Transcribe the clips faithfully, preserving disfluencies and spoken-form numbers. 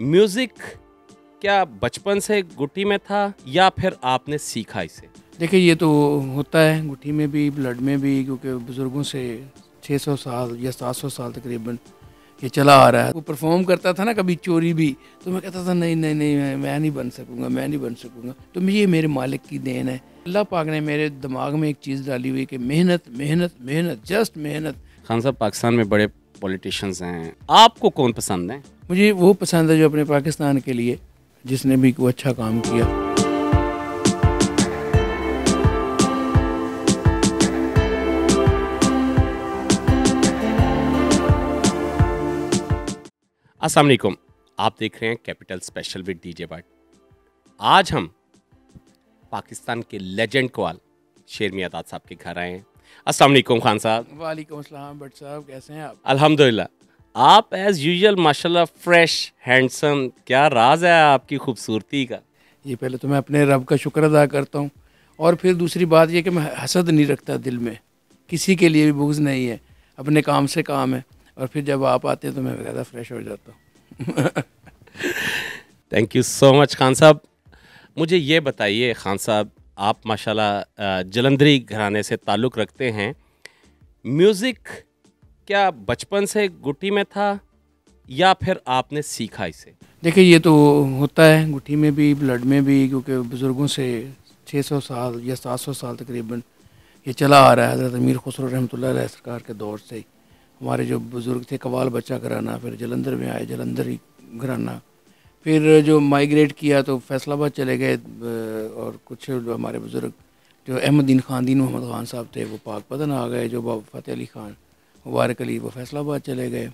Music क्या बचपन से गुट्टी में था या फिर आपने सीखा इसे? देखिए, ये तो होता है गुट्टी में भी, ब्लड में भी, क्योंकि बुज़ुर्गों से छह सौ साल या सात सौ साल तकरीबन ये चला आ रहा है। वो परफॉर्म करता था ना कभी चोरी भी, तो मैं कहता था नहीं नहीं नहीं मैं नहीं बन सकूँगा, मैं नहीं बन सकूँगा। तो ये मेरे मालिक की देन है। अल्लाह पाक ने मेरे दिमाग में एक चीज़ डाली हुई कि मेहनत मेहनत मेहनत, जस्ट मेहनत। खान साहब, पाकिस्तान में बड़े पॉलिटिशियंस हैं, आपको कौन पसंद है? मुझे वो पसंद है जो अपने पाकिस्तान के लिए, जिसने भी कोई अच्छा काम किया। अस्सलाम वालेकुम, आप देख रहे हैं capital special with DJ Butt. आज हम पाकिस्तान के लेजेंड कवाल शेर मियांदाद साहब के घर आए हैं। अस्सलाम वालेकुम खान साहब। वालेकुम अस्सलाम बट साहब, कैसे हैं आप? अल्हम्दुलिल्लाह। आप एज यूजुअल माशाल्लाह फ्रेश, हैंडसम। क्या राज है आपकी खूबसूरती का? ये पहले तो मैं अपने रब का शुक्र अदा करता हूँ, और फिर दूसरी बात यह कि मैं हसद नहीं रखता दिल में, किसी के लिए भी बुग़्ज़ नहीं है, अपने काम से काम है। और फिर जब आप आते हैं तो मैं ज़्यादा फ्रेश हो जाता हूँ। Thank you so much Khan साहब। मुझे ये बताइए खान साहब, आप माशाल्लाह जलंधरी घराने से ताल्लुक़ रखते हैं। म्यूज़िक क्या बचपन से गुट्टी में था या फिर आपने सीखा इसे? देखिए, ये तो होता है गुट्टी में भी, ब्लड में भी, क्योंकि बुज़ुर्गों से छह सौ साल या सात सौ साल तकरीबन ये चला आ रहा है। हज़रत मीर खुसरो रहमतुल्लाह अलैह सरकार के दौर से हमारे जो बुज़ुर्ग थे, कबाल बच्चा घराना, फिर जलंधर में आए जलंधरी घराना, फिर जो माइग्रेट किया तो फैसलाबाद चले गए, और कुछ जो हमारे बुज़ुर्ग जो अहमदिन ख़ानदीन मोहम्मद खान साहब थे वो पाक पतन आ गए, जो बाबू फ़तेह अली ख़ान मुबारक अली वो फैसलाबाद चले गए।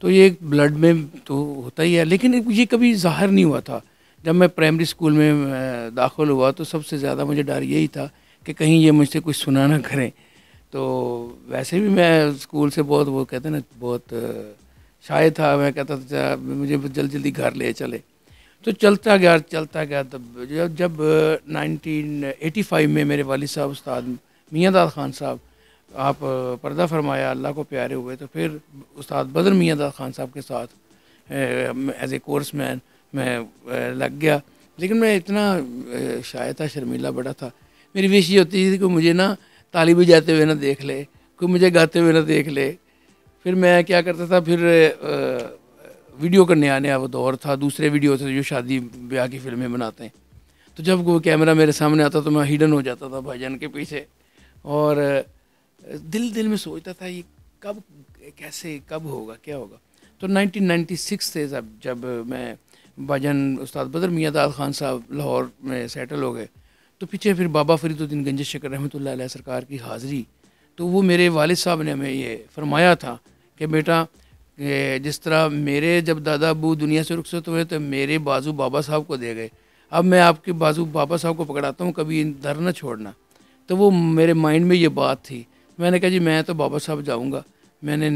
तो ये ब्लड में तो होता ही है, लेकिन ये कभी ज़ाहिर नहीं हुआ था। जब मैं प्राइमरी स्कूल में दाखिल हुआ तो सबसे ज़्यादा मुझे डर यही था कि कहीं ये मुझसे कुछ सुना ना करें। तो वैसे भी मैं स्कूल से बहुत, वो कहते हैं ना, बहुत शाय था। मैं कहता था मुझे जल्दी जल्दी घर ले चले, तो चलता गया चलता गया। तब जब जब नाइनटीन एटी फाइव में मेरे वालिद साहब उस्ताद मियांदाद ख़ान साहब आप पर्दा फरमाया, अल्लाह को प्यारे हुए, तो फिर उस्ताद बदर मियाँ दा खान साहब के साथ एज ए कोर्स मैन मैं लग गया। लेकिन मैं इतना शायद था, शर्मीला बड़ा था। मेरी विश ये होती थी कि मुझे ना तालीबी जाते हुए ना देख ले, कोई मुझे गाते हुए ना देख ले। फिर मैं क्या करता था, फिर वीडियो का नया नया वो दौर था, दूसरे वीडियो थे जो शादी ब्याह की फिल्में बनाते हैं। तो जब वो कैमरा मेरे सामने आता तो मैं हिडन हो जाता था भाईजान के पीछे, और दिल दिल में सोचता था ये कब, कैसे, कब होगा, क्या होगा। तो नाइनटीन नाइन्टी सिक्स से जब जब मैं भाईजान उस्ताद बदर मियाँ दा खान साहब लाहौर में सेटल हो गए, तो पीछे फिर बाबा फरीदुद्दीन गंज शकर रहमतुल्लाह अलैह सरकार की हाज़री, तो वो मेरे वालिद साहब ने हमें ये फरमाया था कि बेटा, जिस तरह मेरे जब दादा अबू दुनिया से रुखसत हुए तो मेरे बाजू बाबा साहब को दे गए, अब मैं आपके बाजू बाबा साहब को पकड़ाता हूँ, कभी दर ना छोड़ना। तो वो मेरे माइंड में ये बात थी। मैंने कहा जी मैं तो बाबा साहब जाऊंगा, मैंने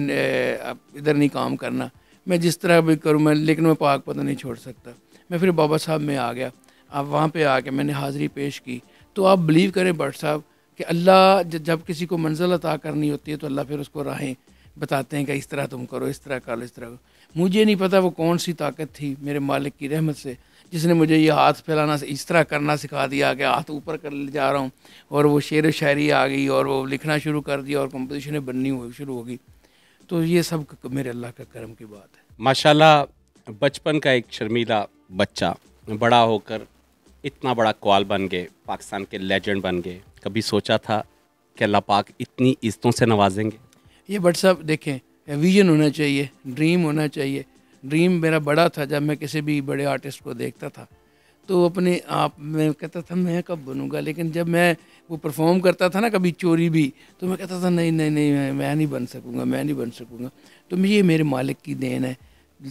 अब इधर नहीं काम करना, मैं जिस तरह भी करूँ मैं, लेकिन मैं पाक पता नहीं छोड़ सकता। मैं फिर बाबा साहब में आ गया। अब वहाँ पे आके मैंने हाज़री पेश की, तो आप बिलीव करें बट साहब कि अल्लाह जब किसी को मंजिल अता करनी होती है तो अल्लाह फिर उसको राहें बताते हैं कि इस तरह तुम करो, इस तरह करो, इस तरह करो। मुझे नहीं पता वो कौन सी ताकत थी मेरे मालिक की रहमत से, जिसने मुझे ये हाथ फैलाना, इस तरह करना सिखा दिया कि हाथ ऊपर कर ले जा रहा हूँ, और वो शेर व शायरी आ गई, और वो लिखना शुरू कर दिया, और कंपोजिशनें बननी हुई शुरू हो गई। तो ये सब मेरे अल्लाह का करम की बात है। माशाल्लाह, बचपन का एक शर्मीला बच्चा बड़ा होकर इतना बड़ा कवाल बन गए, पाकिस्तान के लेजेंड बन गए। कभी सोचा था कि अल्लाह पाक इतनी इज्जतों से नवाजेंगे? ये बट साहब देखें, विजन होना चाहिए, ड्रीम होना चाहिए। ड्रीम मेरा बड़ा था। जब मैं किसी भी बड़े आर्टिस्ट को देखता था तो अपने आप में कहता था मैं कब बनूंगा, लेकिन जब मैं वो परफॉर्म करता था ना कभी चोरी भी, तो मैं कहता था नहीं नहीं नहीं मैं नहीं बन सकूंगा, मैं नहीं बन सकूंगा। तो ये मेरे मालिक की देन है।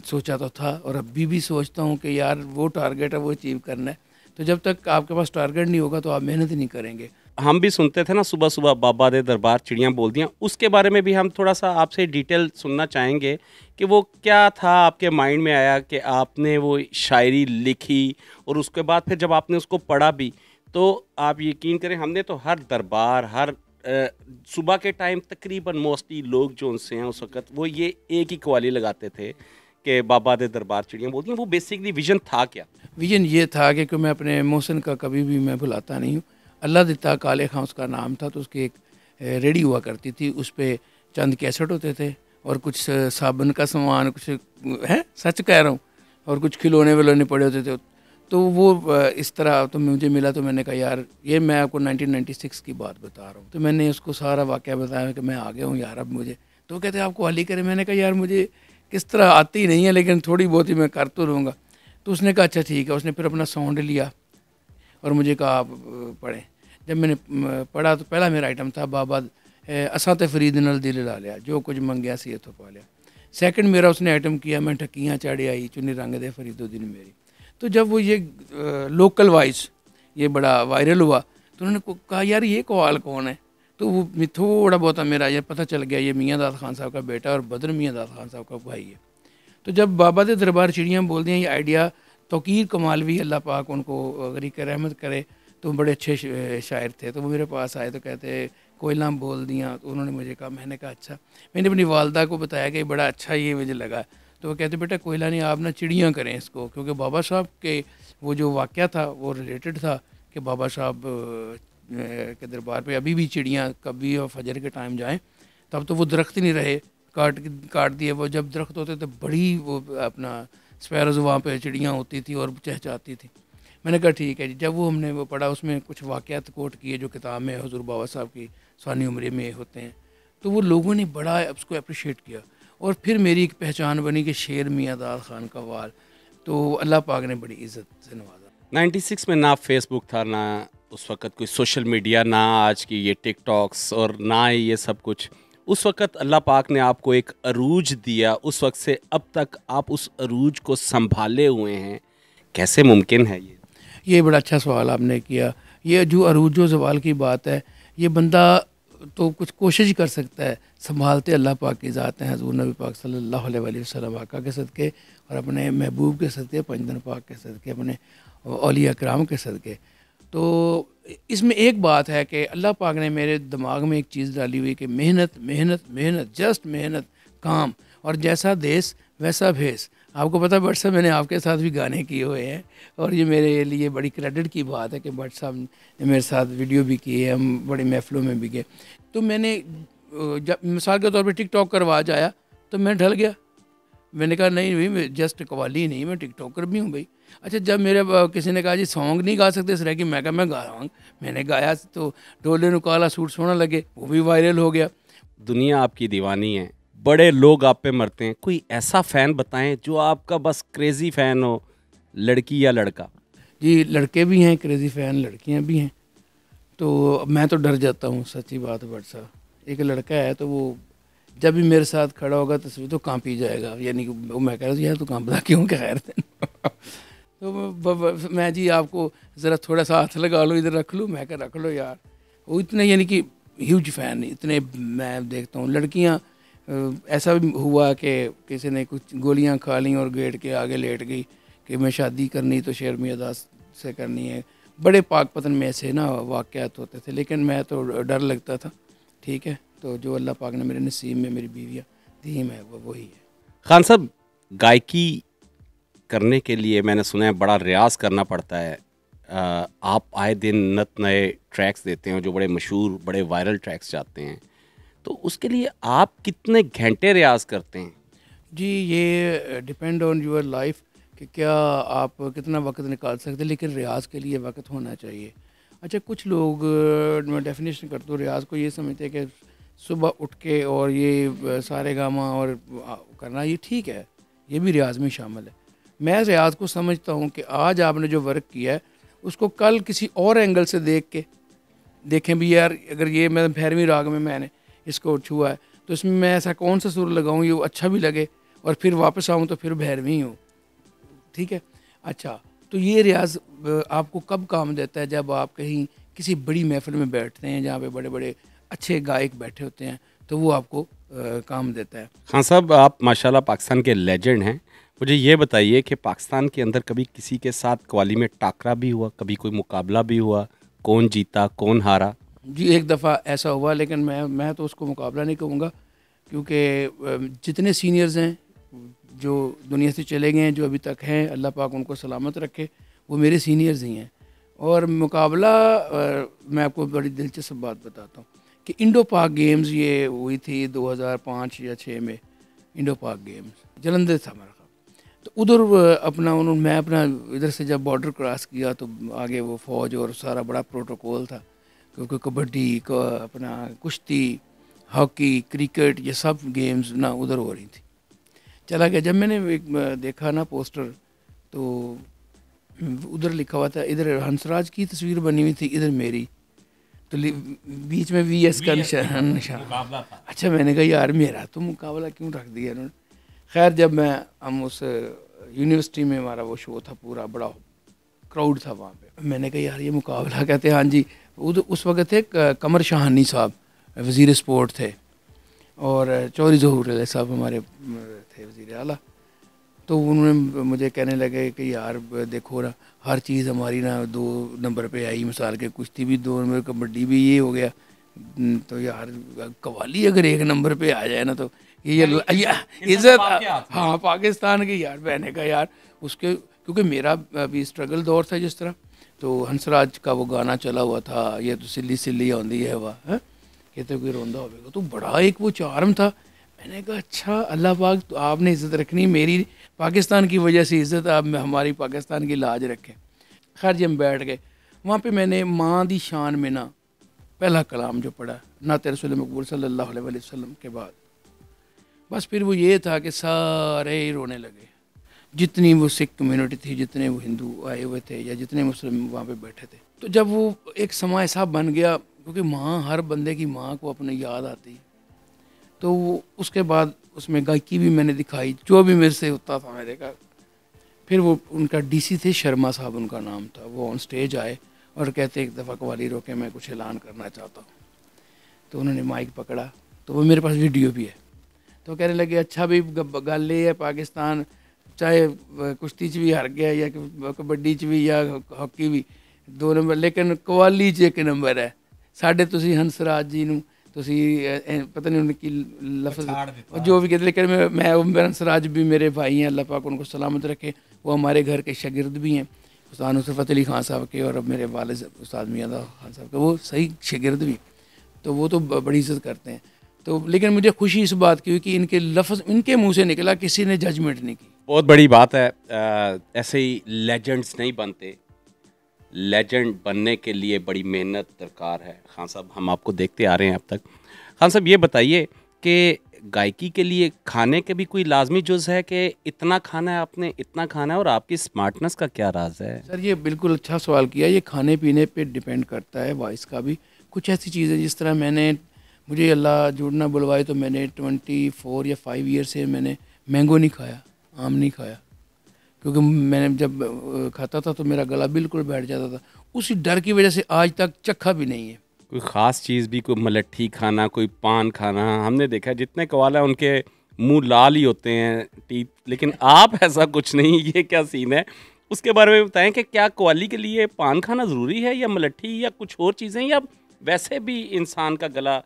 सोचा तो था, और अभी भी सोचता हूँ कि यार वो टारगेट है, वो अचीव करना है। तो जब तक आपके पास टारगेट नहीं होगा तो आप मेहनत नहीं करेंगे। हम भी सुनते थे ना सुबह सुबह बाबा दे दरबार चिड़ियाँ बोल दियाँ, उसके बारे में भी हम थोड़ा सा आपसे डिटेल सुनना चाहेंगे कि वो क्या था आपके माइंड में आया कि आपने वो शायरी लिखी, और उसके बाद फिर जब आपने उसको पढ़ा भी तो आप यकीन करें हमने तो हर दरबार, हर सुबह के टाइम तकरीबन मोस्टली लोग जो उनसे हैं उस वक़्त वो ये एक ही कवाली लगाते थे के बाबा दे दरबार चिड़ियाँ बोलती हैं, वो बेसिकली विजन था क्या? विजन ये था कि मैं अपने मोहसिन का कभी भी मैं भुलाता नहीं हूँ। अल्लाह दिता काले खां उसका नाम था, तो उसकी एक रेडी हुआ करती थी, उस पर चंद कैसेट होते थे और कुछ साबुन का सामान, कुछ है सच कह रहा हूँ, और कुछ खिलौने विलौने पड़े होते थे। तो वो इस तरह तो मुझे मिला, तो मैंने कहा यार ये मैं आपको नाइनटीन नाइंटी सिक्स की बात बता रहा हूँ। तो मैंने उसको सारा वाक़या बताया कि मैं आ गया हूँ यार अब मुझे, तो कहते हैं आपको हली करें। मैंने कहा यार मुझे किस तरह आती ही नहीं है, लेकिन थोड़ी बहुत ही मैं कर तो लूँगा। तो उसने कहा अच्छा ठीक है। उसने फिर अपना साउंड लिया और मुझे कहा आप पढ़ें। जब मैंने पढ़ा तो पहला मेरा आइटम था बाबा असाते फरीद नल दिल ला लिया, जो कुछ मंगया सी तो पा लिया। सेकंड मेरा उसने आइटम किया मैं ठकियाँ चढ़े आई चुनी रंग दे फरीदुद्दीन मेरी। तो जब वो ये लोकल वॉइस ये बड़ा वायरल हुआ तो उन्होंने कहा यार ये कवाल कौन है। तो वो थोड़ा बहुत मेरा ये पता चल गया ये मियांदाद ख़ान साहब का बेटा और बदर मियांदाद ख़ान साहब का भाई है। तो जब बाबा दे दरबार चिड़ियाँ बोलती हैं ये आइडिया तौकीर कमालवी अल्लाह पाक उनको गरीक रहमत करे, तो बड़े अच्छे शायर थे, तो वो मेरे पास आए तो कहते कोयला बोल दिया। तो उन्होंने मुझे कहा, मैंने कहा अच्छा। मैंने अपनी वालदा को बताया कि बड़ा अच्छा ये मुझे लगा। तो वो कहते बेटा कोयला नहीं, आप ना चिड़ियाँ करें इसको, क्योंकि बाबा साहब के वो जो वाक़या था वो रिलेटेड था कि बाबा साहब के दरबार पे अभी भी चिड़ियाँ कभी और फजर के टाइम जाएं, तब तो वो दरख्त नहीं रहे, काट काट दिए। वो जब दरख्त होते तो बड़ी वो अपना स्पैरोज वहाँ पर चिड़ियाँ होती थी और चहचहाती थी। मैंने कहा ठीक है। जब वो हमने वो पढ़ा उसमें कुछ वाक़यात कोट किए जो किताब में हुज़ूर बाबा साहब की सानी उम्र में होते हैं, तो वो लोगों ने बड़ा उसको अप्रिशिएट किया। और फिर मेरी एक पहचान बनी कि शेर मियांदाद ख़ान का वाल, तो अल्लाह पाक ने बड़ी इज़्ज़त से नवाजा। नाइन्टी सिक्स में ना फेसबुक था, ना उस वक्त कोई सोशल मीडिया, ना आज की ये टिकटॉक्स और ना ये सब कुछ। उस वक्त अल्लाह पाक ने आपको एक अरूज दिया, उस वक्त से अब तक आप उस अरूज को संभाले हुए हैं, कैसे मुमकिन है ये? ये बड़ा अच्छा सवाल आपने किया। ये जो अरूज व ज़वाल की बात है, ये बंदा तो कुछ कोशिश कर सकता है, संभालते अल्लाह पाक की ज़ात हैं, हज़ूर नबी पाक सल्लल्लाहु अलैहि वसल्लम आका के सदक़े और अपने महबूब के सदक़े, पंजन पाक के सदक़े, अपने औलिया कराम के सदक़े। तो इसमें एक बात है कि अल्लाह पाक ने मेरे दिमाग में एक चीज़ डाली हुई कि मेहनत मेहनत मेहनत, जस्ट मेहनत, काम, और जैसा देश वैसा भेस। आपको पता है भट्ट साहब, मैंने आपके साथ भी गाने किए हुए हैं और ये मेरे लिए बड़ी क्रेडिट की बात है कि भट्ट साहब ने मेरे साथ वीडियो भी की है, हम बड़े महफिलों में भी गए। तो मैंने जब मिसाल के तौर पे टिकटॉक करवा जाया तो मैं ढल गया, मैंने कहा नहीं भाई मैं जस्ट कवाली ही नहीं, मैं टिकटॉकर भी हूँ भाई। अच्छा, जब मेरे किसी ने कहा जी सॉन्ग नहीं गा सकते इस तरह की, मैं कहा मैं गा रहा हूँ। मैंने गाया तो डोले नु काला सूट सोना लगे, वो भी वायरल हो गया। दुनिया आपकी दीवानी है, बड़े लोग आप पे मरते हैं, कोई ऐसा फ़ैन बताएं जो आपका बस क्रेज़ी फ़ैन हो, लड़की या लड़का? जी लड़के भी हैं क्रेज़ी फ़ैन, लड़कियां भी हैं। तो मैं तो डर जाता हूँ, सच्ची बात है बट साहब। एक लड़का है तो वो जब भी मेरे साथ खड़ा होगा तस्वीर तो काँप ही जाएगा, यानी कि मैं कह रहा हूँ यार तो काँपता क्यों, खैर तो मैं जी आपको ज़रा थोड़ा सा हाथ लगा लो, इधर रख लूँ, मैं कह रख लो यार। वो इतने यानी कि ह्यूज फ़ैन इतने मैं देखता हूँ। लड़कियाँ ऐसा भी हुआ कि किसी ने कुछ गोलियां खा लीं और गेट के आगे लेट गई कि मैं शादी करनी तो शेर मियांदाद से करनी है। बड़े पाक पतन में ऐसे ना वाक़यात होते थे, लेकिन मैं तो डर लगता था। ठीक है, तो जो अल्लाह पाक ने मेरे नसीब में मेरी बीवियाँ दी है वो वही है। खान साहब, गायकी करने के लिए मैंने सुना है बड़ा रियाज करना पड़ता है। आप आए दिन नत नए ट्रैक्स देते हो जो बड़े मशहूर बड़े वायरल ट्रैक्स जाते हैं, तो उसके लिए आप कितने घंटे रियाज करते हैं? जी ये डिपेंड ऑन योर लाइफ कि क्या आप कितना वक्त निकाल सकते हैं, लेकिन रियाज के लिए वक्त होना चाहिए। अच्छा, कुछ लोग मैं डेफिनेशन करता हूँ रियाज को, ये समझते हैं कि सुबह उठ के और ये सारे गामा और करना, ये ठीक है, ये भी रियाज में शामिल है। मैं रियाज को समझता हूँ कि आज आपने जो वर्क किया है उसको कल किसी और एंगल से देख के देखें भी यार अगर ये मैं भैरवी राग में मैंने इसको छुआ है तो इसमें मैं ऐसा कौन सा सुर लगाऊँ ये अच्छा भी लगे और फिर वापस आऊँ तो फिर भैरवी हूँ। ठीक है, अच्छा तो ये रियाज आपको कब काम देता है? जब आप कहीं किसी बड़ी महफिल में बैठते हैं जहाँ पे बड़े बड़े अच्छे गायक बैठे होते हैं, तो वो आपको आ, काम देता है। खान साहब, आप माशाल्लाह पाकिस्तान के लेजेंड हैं। मुझे ये बताइए कि पाकिस्तान के अंदर कभी किसी के साथ कव्वाली में टाकरा भी हुआ, कभी कोई मुकाबला भी हुआ, कौन जीता कौन हारा? जी एक दफ़ा ऐसा हुआ, लेकिन मैं मैं तो उसको मुकाबला नहीं कहूँगा, क्योंकि जितने सीनियर्स हैं जो दुनिया से चले गए हैं, जो अभी तक हैं, अल्लाह पाक उनको सलामत रखे, वो मेरे सीनियर्स ही हैं। और मुकाबला, मैं आपको बड़ी दिलचस्प बात बताता हूँ कि इंडो पाक गेम्स ये हुई थी दो हज़ार पाँच या छः में। इंडो पाक गेम्स जलंधर था हमारा, तो उधर अपना उन्होंने मैं अपना इधर से जब बॉर्डर क्रॉस किया तो आगे वो फौज और सारा बड़ा प्रोटोकॉल था, क्योंकि कबड्डी का अपना कुश्ती, हॉकी, क्रिकेट, ये सब गेम्स ना उधर हो रही थी। चला गया, जब मैंने एक देखा ना पोस्टर, तो उधर लिखा हुआ था, इधर हंसराज की तस्वीर बनी हुई थी, इधर मेरी, तो बीच में वी एस का निशान निशान अच्छा, मैंने कहा यार मेरा तो मुकाबला क्यों रख दिया इन्होंने। खैर, जब मैं हम उस यूनिवर्सिटी में हमारा वो शो था, पूरा बड़ा क्राउड था वहाँ पे, मैंने कहा यार ये मुकाबला, कहते हैं हाँ जी। उधर उस वक्त थे कमर शाहनी साहब, वज़ीर स्पोर्ट थे, और चौधरी जोहूरल साहब हमारे थे वज़ीर आला। तो उन्होंने मुझे कहने लगे कि यार देखो ना, हर चीज़ हमारी ना दो नंबर पे आई, मिसाल के कुश्ती भी दो नंबर, कबड्डी भी, ये हो गया, तो यार कवाली अगर एक नंबर पे आ जाए ना तो ये इज़्ज़त, हाँ पाकिस्तान की। यार बहने का यार उसके, क्योंकि मेरा अभी स्ट्रगल दौर था जिस तरह, तो हंसराज का वो गाना चला हुआ था, ये तो सिल्ली सिल्ली आंदी है वाह, हैं कहते कोई रोंदा होगा, तो बड़ा एक वो चार्म था। मैंने कहा अच्छा अल्लाह पाक, तो आपने इज़्ज़त रखनी मेरी पाकिस्तान की वजह से, इज़्ज़त आप हमारी पाकिस्तान की लाज रखें। खैर, हम बैठ गए वहाँ पे, मैंने माँ दी शान में ना पहला कलाम जो पढ़ा, नात रसूल मकबूल सल्लल्लाहु अलैहि वसल्लम के बाद, बस फिर वो ये था कि सारे ही रोने लगे, जितनी वो सिख कम्यूनिटी थी, जितने वो हिंदू आए हुए थे या जितने मुस्लिम वहाँ पे बैठे थे। तो जब वो एक समा ऐसा बन गया, क्योंकि माँ, हर बंदे की माँ को अपनी याद आती है, तो वो उसके बाद उसमें गायकी भी मैंने दिखाई, जो भी मेरे से होता था मैंने कहा। फिर वो उनका डीसी थे, शर्मा साहब उनका नाम था, वो ऑन स्टेज आए और कहते एक दफ़ा कवाली रोके, मैं कुछ ऐलान करना चाहता हूँ। तो उन्होंने माइक पकड़ा, तो वो मेरे पास वीडियो भी है, तो कहने लगे अच्छा भी गल ये है, पाकिस्तान चाहे कुश्ती च भी हार गया या कबड्डी च भी या हॉकी भी दो नंबर, लेकिन कवाली च एक नंबर है साढ़े, तुसी हंसराज जी नूं तुसी पता नहीं उनकी लफ्ज़ जो भी कहते, लेकिन मैं, मैं हंसराज भी मेरे भाई हैं, अल्लाह पाक उनको सलामत रखे, वो हमारे घर के शागिर्द भी हैं, उस्ताद सरफत अली खान साहब के, और अब मेरे वालिद उस्ताद मियांदाद ख़ान साहब के, वो सही शागिर्द भी, तो वो तो बड़ी इज़्ज़त करते हैं। तो लेकिन मुझे खुशी इस बात की हुई कि इनके लफ्ज़ इनके मुंह से निकला, किसी ने जजमेंट नहीं की। बहुत बड़ी बात है, आ, ऐसे ही लेजेंड्स नहीं बनते, लेजेंड बनने के लिए बड़ी मेहनत दरकार है। खान साहब, हम आपको देखते आ रहे हैं अब तक। खान साहब ये बताइए कि गायकी के लिए खाने के भी कोई लाजमी जुज़ है कि इतना खाना है आपने, इतना खाना है, और आपकी स्मार्टनेस का क्या राज है? सर ये बिल्कुल अच्छा सवाल किया। ये खाने पीने पर डिपेंड करता है, वॉइस का भी। कुछ ऐसी चीज़ें जिस तरह मैंने, मुझे अल्लाह जुड़ना बुलवाए तो मैंने चौबीस या फाइव ईयर से मैंने मैंगो नहीं खाया, आम नहीं खाया, क्योंकि मैंने जब खाता था तो मेरा गला बिल्कुल बैठ जाता था, उसी डर की वजह से आज तक चखा भी नहीं है। कोई ख़ास चीज़ भी, कोई मलट्ठी खाना, कोई पान खाना, हमने देखा जितने कवाला उनके मुंह लाल ही होते हैं टीथ, लेकिन आप ऐसा कुछ नहीं, ये क्या सीन है? उसके बारे में बताएं कि क्या कवाली के लिए पान खाना ज़रूरी है या मलट्ठी या कुछ और चीज़ें, या वैसे भी इंसान का गला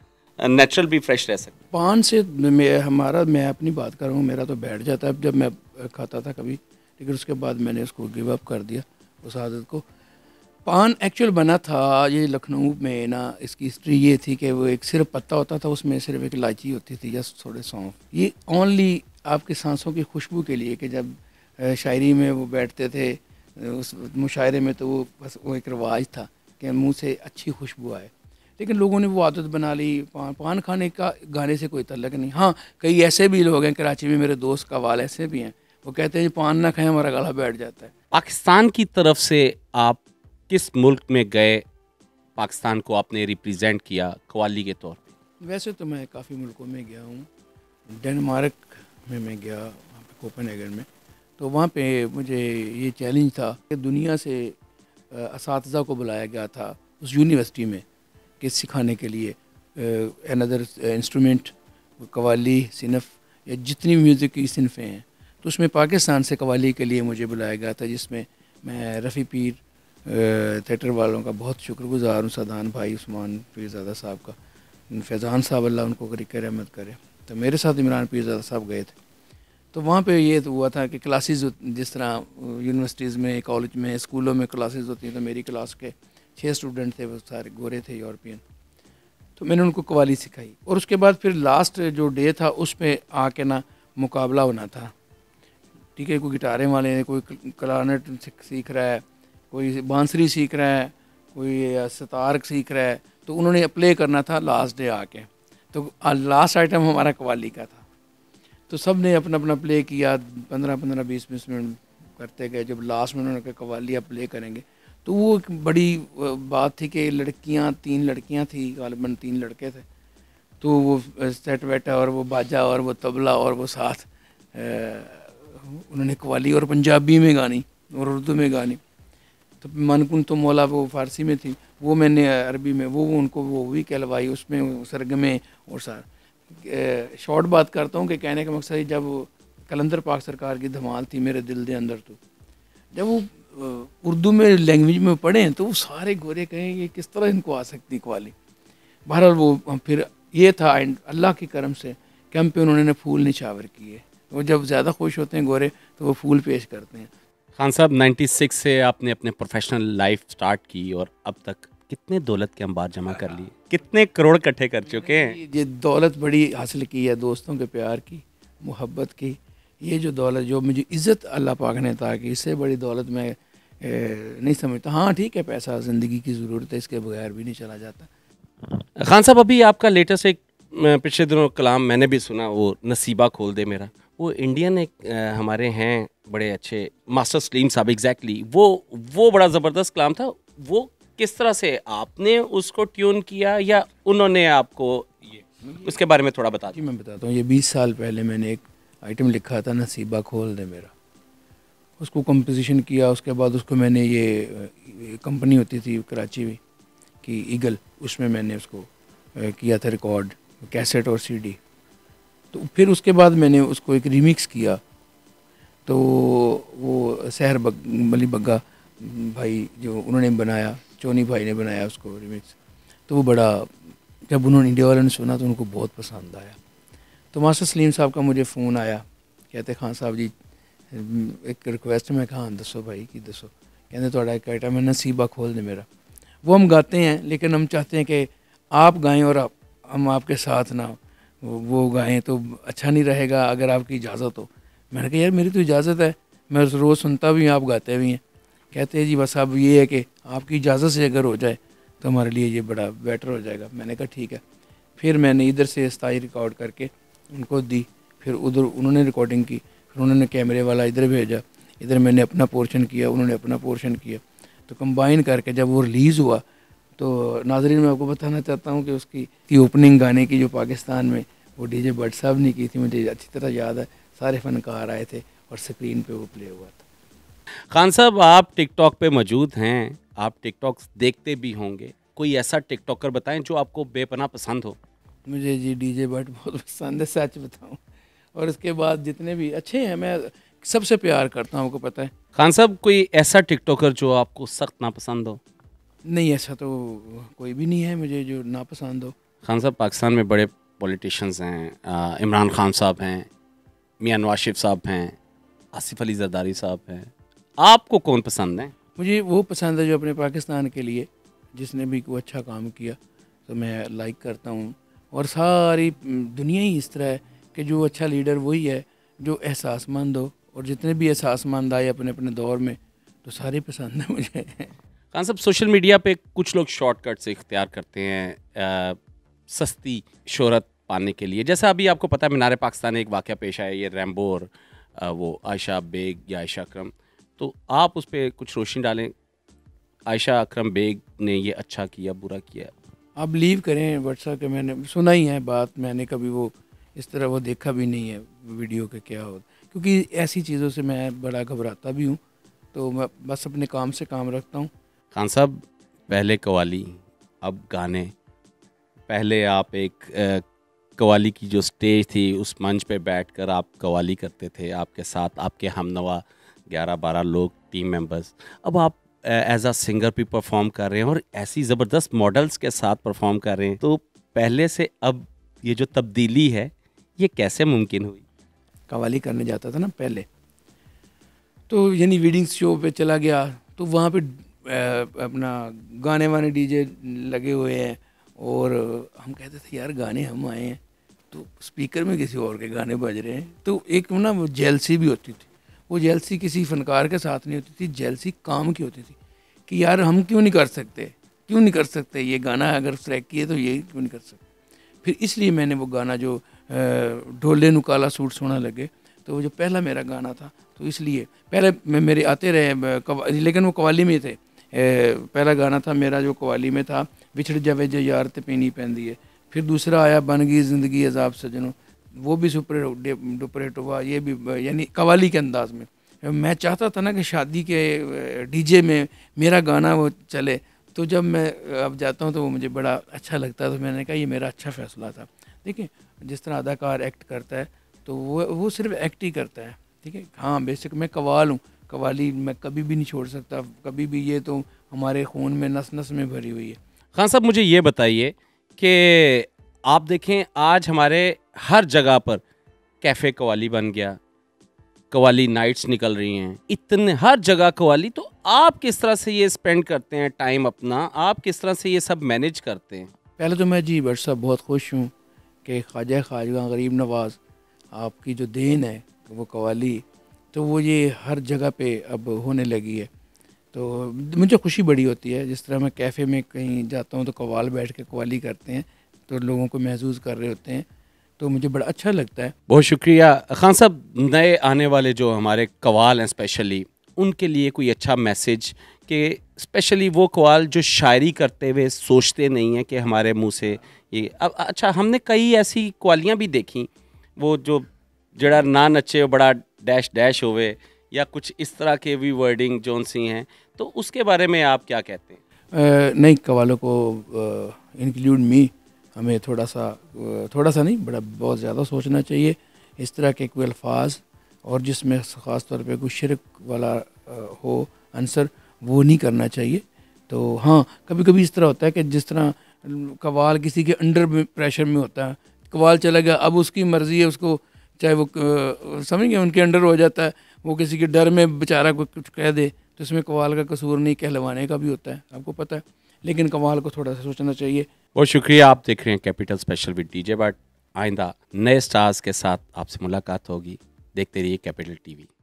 नेचुरल भी फ्रेश रह सकते? पान से मैं हमारा मैं अपनी बात कर रहा हूँ, मेरा तो बैठ जाता है जब मैं खाता था कभी, लेकिन उसके बाद मैंने उसको गिव अप कर दिया उस आदत को। पान एक्चुअल बना था ये लखनऊ में ना, इसकी हिस्ट्री ये थी कि वो एक सिर्फ पत्ता होता था, उसमें सिर्फ एक इलायची होती थी या थोड़े सौंफ, ये ओनली आपकी सांसों की खुशबू के लिए, कि जब शायरी में वो बैठते थे उस मुशायरे में, तो वो बस वो एक रिवाज था कि मुँह से अच्छी खुशबू आए, लेकिन लोगों ने वो आदत बना ली। पान पान खाने का गाने से कोई तल्लक नहीं। हाँ, कई ऐसे भी लोग हैं, कराची में मेरे दोस्त कवाल ऐसे भी हैं, वो कहते हैं पान ना खाएं हमारा गला बैठ जाता है। पाकिस्तान की तरफ से आप किस मुल्क में गए, पाकिस्तान को आपने रिप्रेजेंट किया कवाली के तौर पे? वैसे तो मैं काफ़ी मुल्कों में गया हूँ, डेनमार्क में मैं गया, वहाँ पर कोपेनहेगन में, तो वहाँ पर मुझे ये चैलेंज था कि दुनिया से असातिज़ा को बुलाया गया था उस यूनिवर्सिटी में के सिखाने के लिए अनदर इंस्ट्रूमेंट, कवाली सिनफ या जितनी म्यूज़िक की सिनफें हैं, तो उसमें पाकिस्तान से कवाली के लिए मुझे बुलाया गया था, जिसमें मैं रफ़ी पीर थेटर वालों का बहुत शुक्रगुज़ार हूँ, सदान भाई, उस्मान पीरज़ादा साहब का, फैज़ान साहब अल्लाह उनको करके रहमत करे, तो मेरे साथ इमरान पीरज़ादा साहब गए थे, तो वहाँ पे ये तो हुआ था कि क्लासेस जिस तरह यूनिवर्सिटीज़ में, कॉलेज में, स्कूलों में क्लासेस होती हैं, तो मेरी क्लास के छः स्टूडेंट थे, वो सारे गोरे थे यूरोपियन, तो मैंने उनको कवाली सिखाई। और उसके बाद फिर लास्ट जो डे था उस पर आके ना मुकाबला होना था, ठीक है। कोई गिटारें वाले हैं, कोई क्लारनेट सीख रहा है, कोई बांसुरी सीख रहा है, कोई सितार सीख रहा है, तो उन्होंने प्ले करना था लास्ट डे आके। तो लास्ट आइटम हमारा कवाली का था, तो सब ने अपना अपना प्ले किया, पंद्रह पंद्रह बीस बीस मिनट करते गए। जब लास्ट में उन्होंने कहा कवाली आप प्ले करेंगे, तो वो एक बड़ी बात थी कि लड़कियां, तीन लड़कियां थी गालिबन, तीन लड़के थे, तो वो सेट वेटा और वो बाजा और वो तबला और वो साथ उन्होंने कवाली और पंजाबी में गानी और उर्दू में गानी। तो मनकुन तो मौला वो फ़ारसी में थी, वो मैंने अरबी में, वो उनको वो भी कहलवाई उसमें सरगमें। और सर शॉर्ट बात करता हूँ कि कहने का मकसद, जब कलंदर पाक सरकार की धमाल थी मेरे दिल दे अंदर, तो जब वो उर्दू में लैंग्वेज में पढ़ें तो वो सारे गोरे कहें कि किस तरह इनको आ सकती कवाली। बहरहाल वो फिर ये था, अल्लाह के करम से कैंप पे उन्होंने फूल निशावर किए। वो जब ज़्यादा खुश होते हैं गोरे तो वो फूल पेश करते हैं। खान साहब, नाइन्टी सिक्स से आपने अपने प्रोफेशनल लाइफ स्टार्ट की और अब तक कितने दौलत के अंबार जमा कर लिए, कितने करोड़ इकट्ठे कर चुके हैं? ये दौलत बड़ी हासिल की है, दोस्तों के प्यार की, मोहब्बत की। ये जो दौलत, जो मुझे इज़्ज़त अल्लाह पाक ने था कि इससे बड़ी दौलत मैं नहीं समझता। हाँ ठीक है, पैसा ज़िंदगी की ज़रूरत है, इसके बगैर भी नहीं चला जाता। खान साहब, अभी आपका लेटेस्ट एक पिछले दिनों कलाम मैंने भी सुना, वो नसीबा खोल दे मेरा, वो इंडियन एक हमारे हैं बड़े अच्छे मास्टर सलीम साहब, एग्जैक्टली वो वो बड़ा ज़बरदस्त कलाम था। वो किस तरह से आपने उसको ट्यून किया या उन्होंने आपको, ये उसके बारे में थोड़ा बता दीजिए। मैं बताता हूँ, ये बीस साल पहले मैंने एक आइटम लिखा था, नसीबा खोल दे मेरा, उसको कंपोजिशन किया। उसके बाद उसको मैंने ये कंपनी होती थी कराची में कि ईगल, उसमें मैंने उसको किया था रिकॉर्ड, कैसेट और सीडी। तो फिर उसके बाद मैंने उसको एक रीमिक्स किया, तो वो शहर मली बग भाई जो उन्होंने बनाया, चोनी भाई ने बनाया उसको रीमिक्स। तो वो बड़ा, जब उन्होंने इंडिया वालों ने सुना तो उनको बहुत पसंद आया। तो मास्टर सलीम साहब का मुझे फ़ोन आया, कहते खान साहब जी एक रिक्वेस्ट में, कहा दसो भाई की दसो, कहते थोड़ा एक आइटम है नसीबा खोल दे मेरा, वो हम गाते हैं, लेकिन हम चाहते हैं कि आप गाएं और आप, हम आपके साथ ना वो गाएं तो अच्छा नहीं रहेगा, अगर आपकी इजाज़त हो। मैंने कहा यार मेरी तो इजाज़त है, मैं रोज़ सुनता भी हूँ, आप गाते भी हैं। कहते हैं जी बस अब ये है कि आपकी इजाज़त से अगर हो जाए तो हमारे लिए ये बड़ा बेटर हो जाएगा। मैंने कहा ठीक है। फिर मैंने इधर से स्थाई रिकॉर्ड करके उनको दी, फिर उधर उन्होंने रिकॉर्डिंग की, फिर उन्होंने कैमरे वाला इधर भेजा, इधर मैंने अपना पोर्शन किया, उन्होंने अपना पोर्शन किया। तो कंबाइन करके जब वो रिलीज़ हुआ तो नाजरीन मैं आपको बताना चाहता हूँ कि उसकी की ओपनिंग गाने की जो पाकिस्तान में वो डीजे बट साहब ने की थी, मुझे अच्छी तरह याद है, सारे फ़नकार आए थे और स्क्रीन पे वो प्ले हुआ था। खान साहब, आप टिकटॉक पे मौजूद हैं, आप टिकटॉक देखते भी होंगे, कोई ऐसा टिकटॉकर बताएं जो आपको बेपनाह पसंद हो? मुझे जी डीजे बट बहुत पसंद है, सच बताऊँ। और उसके बाद जितने भी अच्छे हैं, मैं सबसे प्यार करता हूँ, आपको पता है। खान साहब, कोई ऐसा टिकटॉकर जो आपको सख्त नापसंद हो? नहीं, ऐसा तो कोई भी नहीं है मुझे जो नापसंद हो। खान साहब, पाकिस्तान में बड़े पॉलिटिशियंस हैं, इमरान खान साहब हैं, मियां नवाज शरीफ साहब हैं, आसिफ अली जरदारी साहब हैं, आपको कौन पसंद है? मुझे वो पसंद है जो अपने पाकिस्तान के लिए जिसने भी कोई अच्छा काम किया तो मैं लाइक करता हूँ। और सारी दुनिया ही इस तरह है कि जो अच्छा लीडर वही है जो एहसासमंद हो, और जितने भी एहसासमंद आए अपने अपने दौर में, तो सारे पसंद हैं मुझे। खान साहब, सोशल मीडिया पे कुछ लोग शॉर्टकट से इख्तियार करते हैं आ, सस्ती शोहरत पाने के लिए। जैसा अभी आपको पता है मीनार पाकिस्तान एक वाक़या पेश आया, ये रैम्बो और आ, वो आयशा बेग या आयशा अक्रम, तो आप उस पर कुछ रोशनी डालें। आयशा अक्रम बेग ने ये अच्छा किया, बुरा किया, आप बिलीव करें व्हाट्सएप के, मैंने सुना ही है बात, मैंने कभी वो इस तरह वो देखा भी नहीं है वीडियो के क्या हो, क्योंकि ऐसी चीज़ों से मैं बड़ा घबराता भी हूँ, तो मैं बस अपने काम से काम रखता हूँ। खान साहब, पहले कवाली अब गाने, पहले आप एक आ, कवाली की जो स्टेज थी उस मंच पे बैठकर आप कवाली करते थे, आपके साथ आपके हमनवा ग्यारह बारह लोग टीम मेंबर्स, अब आप एज आ सिंगर भी परफॉर्म कर रहे हैं और ऐसी ज़बरदस्त मॉडल्स के साथ परफॉर्म कर रहे हैं, तो पहले से अब ये जो तब्दीली है ये कैसे मुमकिन हुई? कवाली करने जाता था ना पहले, तो यानी रीडिंग शो पे चला गया तो वहाँ पे अपना गाने वाने डीजे लगे हुए हैं और हम कहते थे यार गाने हम आए हैं तो स्पीकर में किसी और के गाने बज रहे हैं। तो एक ना वो जेलसी भी होती थी, वो जेलसी किसी फ़नकार के साथ नहीं होती थी, जेलसी काम की होती थी कि यार हम क्यों नहीं कर सकते, क्यों नहीं कर सकते ये गाना, अगर ट्रैक किए तो ये क्यों नहीं कर सकते। फिर इसलिए मैंने वो गाना जो ढोले नु काला सूट सोना लगे, तो वो जो पहला मेरा गाना था, तो इसलिए पहले मैं मेरे आते रहे कवा, लेकिन वो कवाली में थे। ए, पहला गाना था मेरा जो कवाली में था बिछड़ जावे जो यार ते पीनी पैंदी है। फिर दूसरा आया बन गई ज़िंदगी अजाब सजनों, वो भी सुपर डुपरेट हुआ, ये भी यानी कवाली के अंदाज में। मैं चाहता था ना कि शादी के डीजे में मेरा गाना वो चले, तो जब मैं अब जाता हूँ तो वो मुझे बड़ा अच्छा लगता है। तो मैंने कहा ये मेरा अच्छा फ़ैसला था। देखिए जिस तरह अदाकार एक्ट करता है तो वो वो सिर्फ एक्ट ही करता है, ठीक है। हाँ बेसिक मैं कवाल हूँ, कवाली मैं कभी भी नहीं छोड़ सकता कभी भी, ये तो हमारे खून में नस नस में भरी हुई है। खान साहब मुझे ये बताइए कि आप देखें आज हमारे हर जगह पर कैफ़े कवाली बन गया, कवाली नाइट्स निकल रही हैं, इतने हर जगह कवाली, तो आप किस तरह से ये स्पेंड करते हैं टाइम अपना, आप किस तरह से ये सब मैनेज करते हैं? पहले तो मैं जी बट साहब बहुत खुश हूँ कि खाजा ख्वाजा ग़रीब नवाज़ आपकी जो देन है वो कवाली, तो वो ये हर जगह पे अब होने लगी है, तो मुझे खुशी बड़ी होती है। जिस तरह मैं कैफ़े में कहीं जाता हूँ तो कवाल बैठ के कवाली करते हैं तो लोगों को महसूस कर रहे होते हैं, तो मुझे बड़ा अच्छा लगता है। बहुत शुक्रिया खान साहब। नए आने वाले जो हमारे कवाल हैं स्पेशली उनके लिए कोई अच्छा मैसेज कि स्पेशली वो कवाल जो शायरी करते हुए सोचते नहीं हैं कि हमारे मुंह से ये। अब अच्छा हमने कई ऐसी कवालियाँ भी देखी वो जो जड़ा ना नचे बड़ा डैश डैश होवे या कुछ इस तरह के भी वर्डिंग जोन सी हैं, तो उसके बारे में आप क्या कहते हैं? नई कवालों को इंक्लूड मी हमें थोड़ा सा थोड़ा सा नहीं बड़ा बहुत ज़्यादा सोचना चाहिए इस तरह के कोई अल्फाज और जिसमें ख़ास तौर पे कोई शिरक वाला हो आंसर वो नहीं करना चाहिए। तो हाँ कभी कभी इस तरह होता है कि जिस तरह कवाल किसी के अंडर प्रेशर में होता है, कवाल चला गया, अब उसकी मर्ज़ी है, उसको चाहे वो समझेंगे उनके अंडर हो जाता है, वो किसी के डर में बेचारा को कुछ कह दे तो इसमें कवाल का कसूर नहीं, कहलवाने का भी होता है, आपको पता है, लेकिन कवाल को थोड़ा सा सोचना चाहिए। बहुत शुक्रिया। आप देख रहे हैं capital special with DJ Butt. आइंदा नए स्टार्स के साथ आपसे मुलाकात होगी, देखते रहिए कैपिटल टी वी।